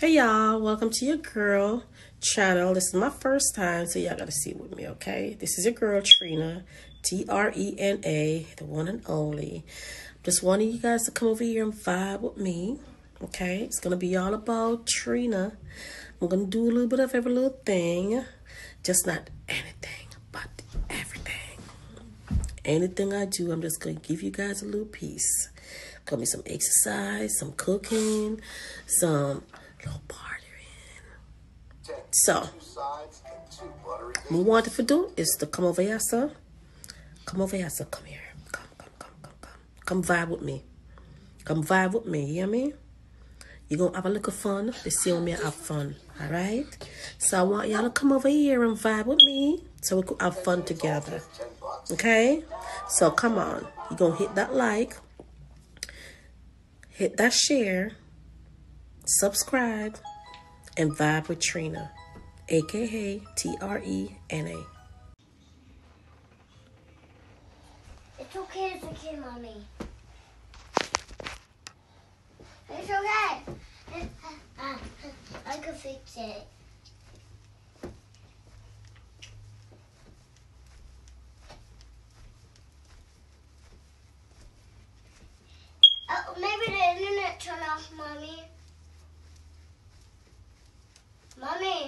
Hey y'all, welcome to your girl channel. This is my first time, so y'all gotta see with me, okay? This is your girl Trena, Trena, the one and only. Just wanting you guys to come over here and vibe with me, okay? It's gonna be all about Trena. I'm gonna do a little bit of every little thing, just not anything but everything. Anything I do, I'm just gonna give you guys a little piece. Gonna be some exercise, some cooking, some little bartering. So what we want to do is to come over here, sir. Come over here, sir. Come here. Come. Come vibe with me. Come vibe with me. You hear me? You're gonna have a little fun. They see me have fun. Alright? So I want y'all to come over here and vibe with me so we could have fun together. Okay? So come on. You're gonna hit that like. Hit that share. Subscribe and vibe with Trena, aka Trena. It's okay if it's okay, mommy. It's okay. I can fix it. Oh, maybe the internet turned off, mommy. Mommy,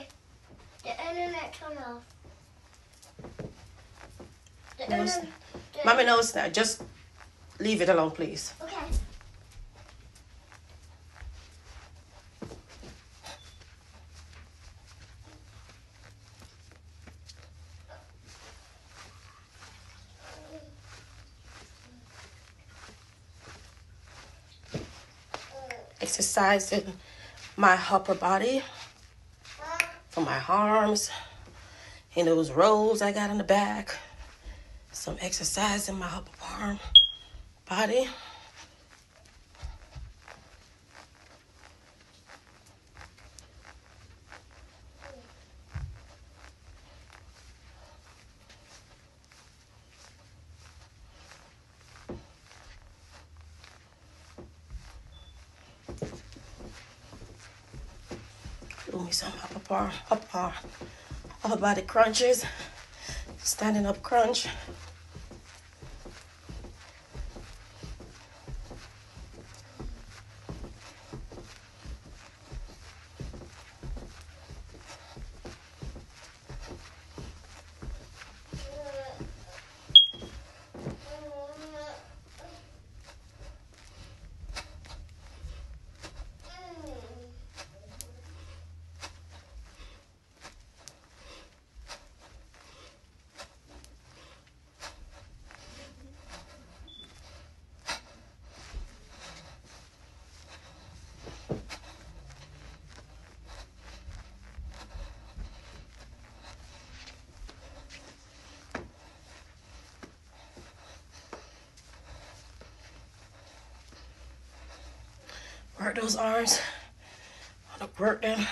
the internet turned off. Mommy knows that. Just leave it alone, please. Okay. Exercising my upper body. For my arms and those rolls I got in the back. Some exercise in my upper body. Some upper body crunches, standing up crunch. Work those arms, I want to work them,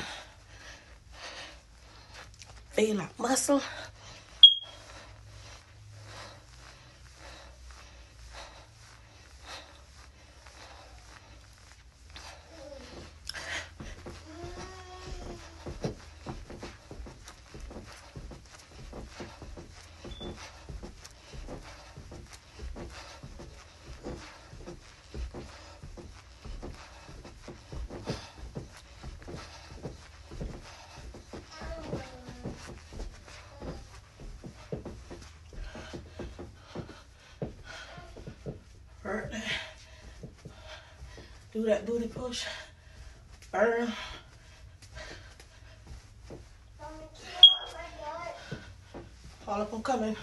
feel like muscle. Do that booty push, burn. All up, I'm coming.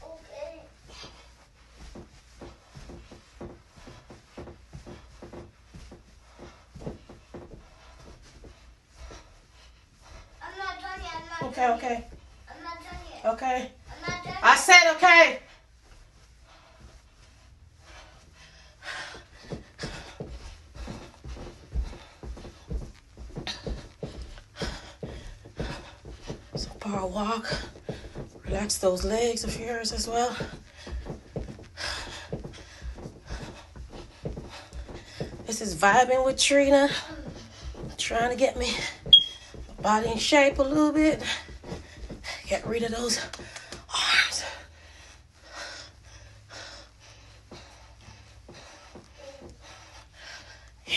Okay. I'm not done yet. I'm not done yet. Okay. I'm not done yet. Okay. I'm not done yet. I said okay. Or walk, relax those legs of yours as well. This is Vibing with Trena, Trying to get me my body in shape a little bit. Get rid of those arms. Yeah.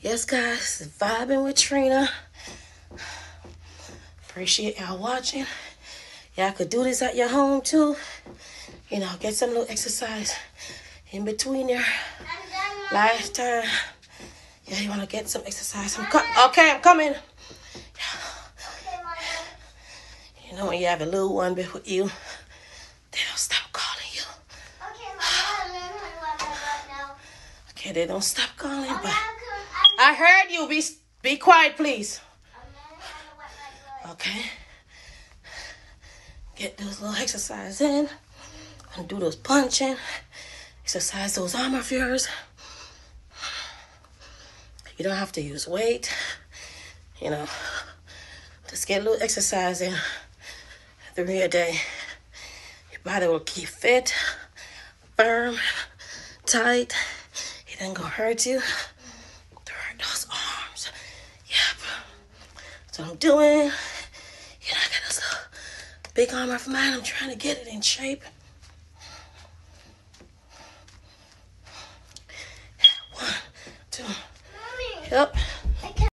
Yes, guys. Vibing with Trena. Appreciate y'all watching. Y'all could do this at your home, too. You know, get some little exercise in between your lifetime. Yeah, you want to get some exercise. I'm coming. You know, when you have a little one with you, they don't stop calling you. Okay, okay, they don't stop calling, but I heard you. Be quiet, please. Okay. Get those little exercises in. And do those punching. Exercise those arm of yours. You don't have to use weight, you know. Just get a little exercise in through your day. Your body will keep fit, firm, tight. It ain't gonna hurt you. Turn those arms. Yep. That's what I'm doing. You know, I got this little big arm of mine. I'm trying to get it in shape. Yep.